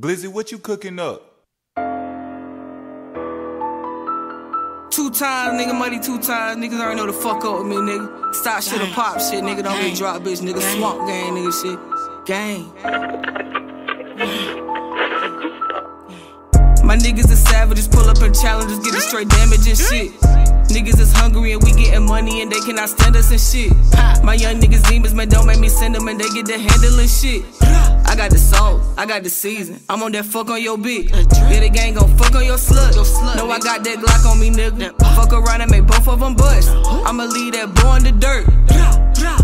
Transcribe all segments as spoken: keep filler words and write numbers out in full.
Glizzy, what you cooking up? Two times, nigga, money two times. Niggas already know the fuck up with me, nigga. Stop shit or pop shit, nigga. Don't really drop bitch, nigga. Swamp gang, nigga, shit. Gang. My niggas is savages, pull up and challenges, getting straight damage and shit. Niggas is hungry and we getting money and they cannot stand us and shit. My young niggas demons, man, don't make me send them and they get the handling shit. I got the soul, I got the season. I'm on that fuck on your bitch. Yeah, the gang gon' fuck on your slut. No, I got that Glock on me, nigga. Fuck around and make both of them bust. I'ma leave that boy in the dirt.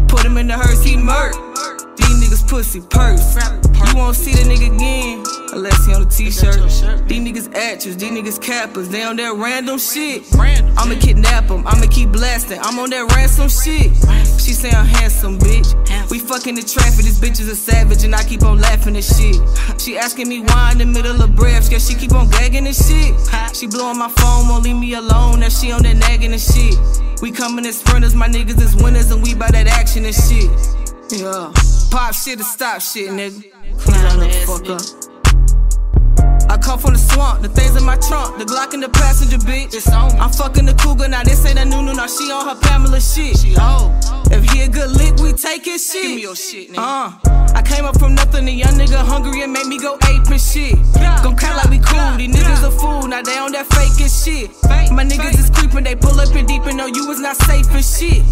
Put him in the hearse, he murk. These niggas pussy purse. You won't see the nigga again unless he on a t-shirt. These niggas actors, these niggas cappers. They on that random shit. I'ma kidnap them, I'ma keep blasting. I'm on that ransom shit. She say I'm handsome, bitch. We fucking the traffic, this bitch is a savage and I keep on laughing at shit. She asking me why in the middle of breath, yeah, she keep on gagging and shit. She blowing my phone, won't leave me alone. Now she on that nagging and shit. We coming as sprinters, my niggas is winners and we by that action and shit. Yeah. Pop shit or stop shit, nigga. Clown the fuck up. I come from the swamp, the things in my trunk, the Glock in the passenger, bitch. I'm fucking the cougar, now this ain't a new new, now she on her Pamela shit. If he a good lick, we take his shit. Give me your shit, nigga. Uh, I came up from nothing, a young nigga hungry and made me go ape and shit. Gon' count like we cool, these niggas a fool, now they on that fake and shit. My niggas is creepin', they pull up and deep and know you was not safe and shit.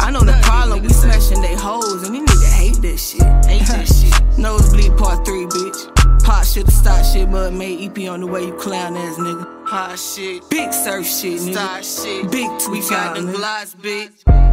I know the problem, we smashing they hoes and we need to hate that shit. Hate that shit. Nosebleed part three, bitch. Pop shit to stop shit, but made E P on the way, you clown ass nigga. Hot shit. Big surf shit, nigga. Star shit. Big tweet, we got the glass, bitch.